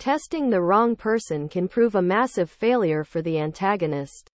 Testing the wrong person can prove a massive failure for the antagonist.